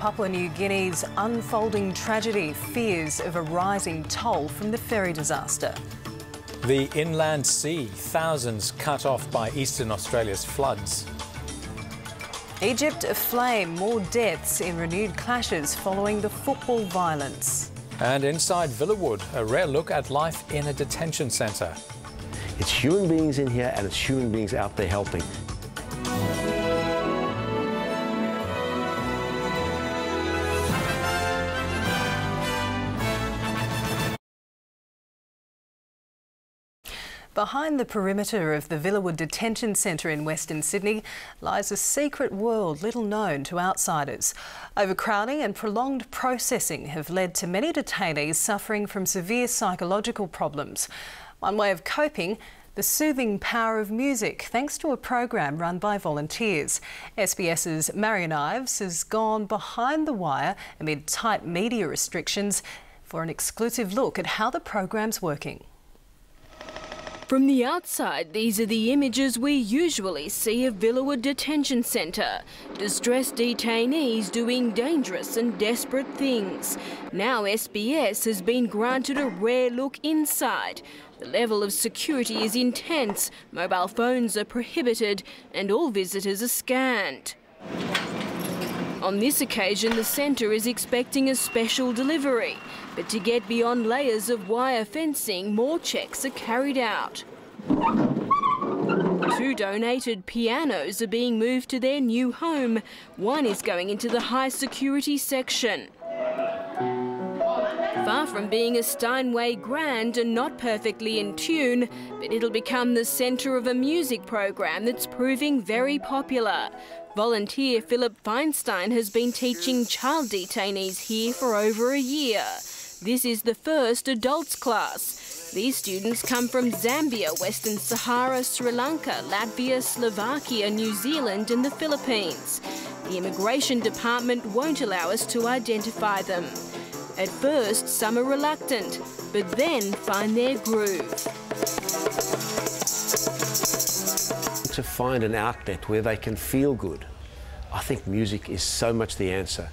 Papua New Guinea's unfolding tragedy fears of a rising toll from the ferry disaster. The inland sea, thousands cut off by eastern Australia's floods. Egypt aflame, more deaths in renewed clashes following the football violence. And inside Villawood, a rare look at life in a detention centre. It's human beings in here and it's human beings out there helping. Behind the perimeter of the Villawood Detention Centre in Western Sydney lies a secret world little known to outsiders. Overcrowding and prolonged processing have led to many detainees suffering from severe psychological problems. One way of coping, the soothing power of music, thanks to a program run by volunteers. SBS's Marion Ives has gone behind the wire amid tight media restrictions for an exclusive look at how the program's working. From the outside, these are the images we usually see of Villawood Detention Centre. Distressed detainees doing dangerous and desperate things. Now SBS has been granted a rare look inside. The level of security is intense, mobile phones are prohibited and all visitors are scanned. On this occasion, the centre is expecting a special delivery, but to get beyond layers of wire fencing, more checks are carried out. 2 donated pianos are being moved to their new home. One is going into the high security section. Far from being a Steinway grand and not perfectly in tune, but it'll become the centre of a music program that's proving very popular. Volunteer Philip Feinstein has been teaching child detainees here for over a year. This is the first adults class. These students come from Zambia, Western Sahara, Sri Lanka, Latvia, Slovakia, New Zealand and the Philippines. The Immigration Department won't allow us to identify them. At first, some are reluctant, but then find their groove. To find an outlet where they can feel good, I think music is so much the answer.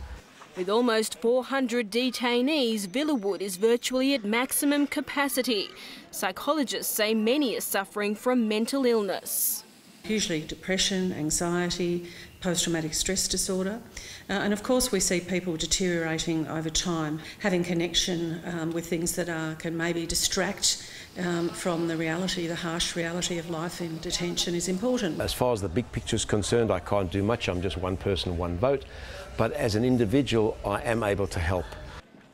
With almost 400 detainees, Villawood is virtually at maximum capacity. Psychologists say many are suffering from mental illness. Usually depression, anxiety, post-traumatic stress disorder. And of course we see people deteriorating over time, having connection with things that can maybe distract from the reality, the harsh reality of life in detention is important. As far as the big picture is concerned, I can't do much. I'm just one person, one vote. But as an individual, I am able to help.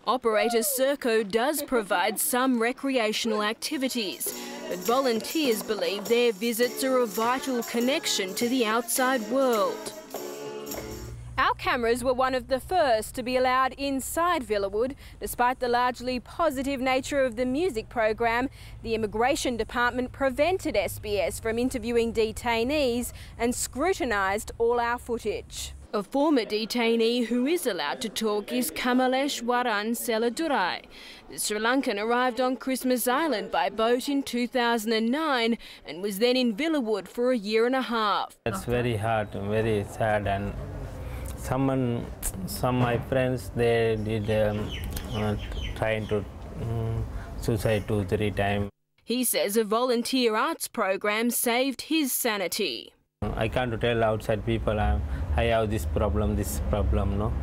Operator Serco does provide some recreational activities, but volunteers believe their visits are a vital connection to the outside world. Our cameras were one of the first to be allowed inside Villawood. Despite the largely positive nature of the music program, the Immigration Department prevented SBS from interviewing detainees and scrutinised all our footage. A former detainee who is allowed to talk is Kamaleshwaran Seladurai. The Sri Lankan arrived on Christmas Island by boat in 2009 and was then in Villawood for a year and a half. It's very hard and very sad, and some of my friends, they did trying to suicide 2-3 times. He says a volunteer arts program saved his sanity. I can't tell outside people I have this problem, no?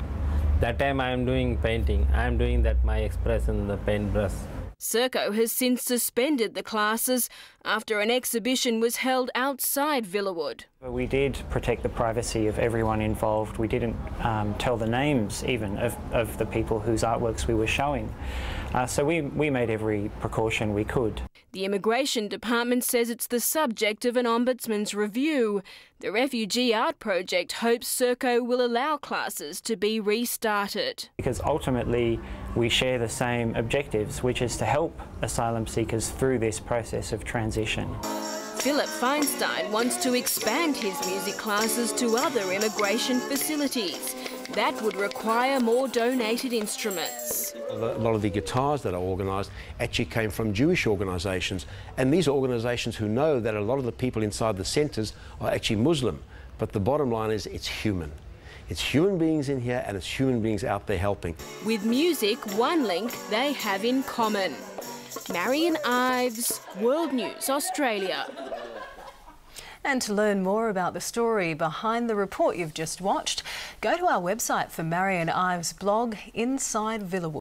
That time I am doing painting. I am doing that my expression, the paintbrush. Serco has since suspended the classes after an exhibition was held outside Villawood. We did protect the privacy of everyone involved. We didn't tell the names even of the people whose artworks we were showing. So we made every precaution we could. The Immigration Department says it's the subject of an Ombudsman's review. The Refugee Art Project hopes Serco will allow classes to be restarted. Because ultimately we share the same objectives, which is to help asylum seekers through this process of transition. Philip Feinstein wants to expand his music classes to other immigration facilities. That would require more donated instruments. A lot of the guitars that are organised actually came from Jewish organisations, and these are organisations who know that a lot of the people inside the centres are actually Muslim, but the bottom line is it's human. It's human beings in here and it's human beings out there helping. With music, one link they have in common. Marion Ives, World News Australia. And to learn more about the story behind the report you've just watched, go to our website for Marion Ives' blog, Inside Villawood.